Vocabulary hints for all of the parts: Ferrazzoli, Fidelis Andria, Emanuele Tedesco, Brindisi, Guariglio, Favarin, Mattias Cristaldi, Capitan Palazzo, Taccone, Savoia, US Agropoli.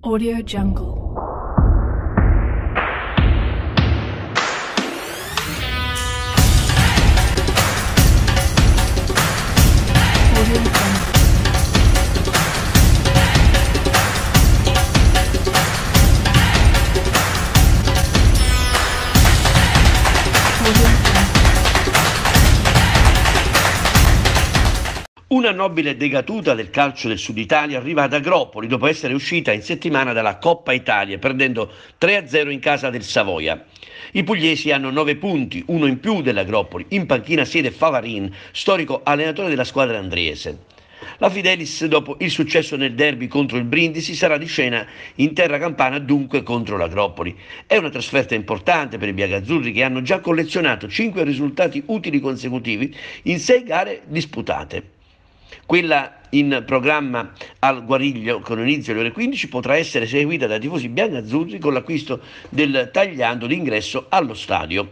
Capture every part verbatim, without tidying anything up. Audio Jungle. Audio Jungle. Una nobile decaduta del calcio del Sud Italia arriva ad Agropoli dopo essere uscita in settimana dalla Coppa Italia, perdendo tre a zero in casa del Savoia. I pugliesi hanno nove punti, uno in più dell'Agropoli. In panchina siede Favarin, storico allenatore della squadra andriese. La Fidelis, dopo il successo nel derby contro il Brindisi, sarà di scena in terra campana, dunque contro l'Agropoli. È una trasferta importante per i biancazzurri, che hanno già collezionato cinque risultati utili consecutivi in sei gare disputate. Quella in programma al Guariglio, con inizio alle ore quindici, potrà essere seguita dai tifosi biancazzurri con l'acquisto del tagliando d'ingresso allo stadio.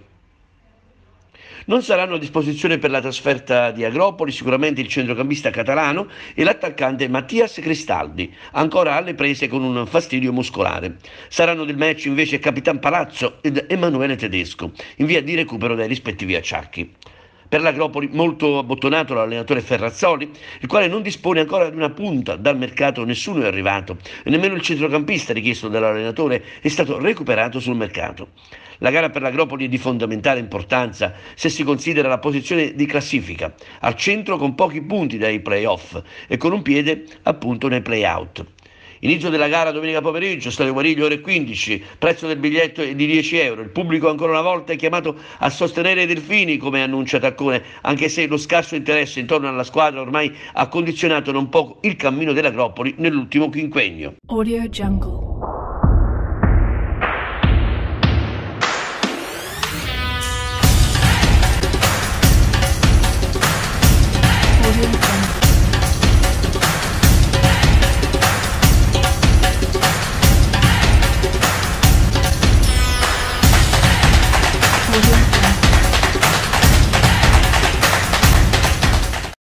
Non saranno a disposizione per la trasferta di Agropoli sicuramente il centrocampista catalano e l'attaccante Mattias Cristaldi, ancora alle prese con un fastidio muscolare. Saranno del match invece Capitan Palazzo ed Emanuele Tedesco, in via di recupero dai rispettivi acciacchi. Per l'Agropoli molto abbottonato l'allenatore Ferrazzoli, il quale non dispone ancora di una punta. Dal mercato nessuno è arrivato e nemmeno il centrocampista richiesto dall'allenatore è stato recuperato sul mercato. La gara per l'Agropoli è di fondamentale importanza se si considera la posizione di classifica, al centro con pochi punti dai play-off e con un piede appunto nei play-out. Inizio della gara domenica pomeriggio, stadio Guariglio, ore quindici, prezzo del biglietto è di dieci euro. Il pubblico ancora una volta è chiamato a sostenere i delfini, come annuncia Taccone, anche se lo scarso interesse intorno alla squadra ormai ha condizionato non poco il cammino dell'Agropoli nell'ultimo quinquennio. Audio Jungle.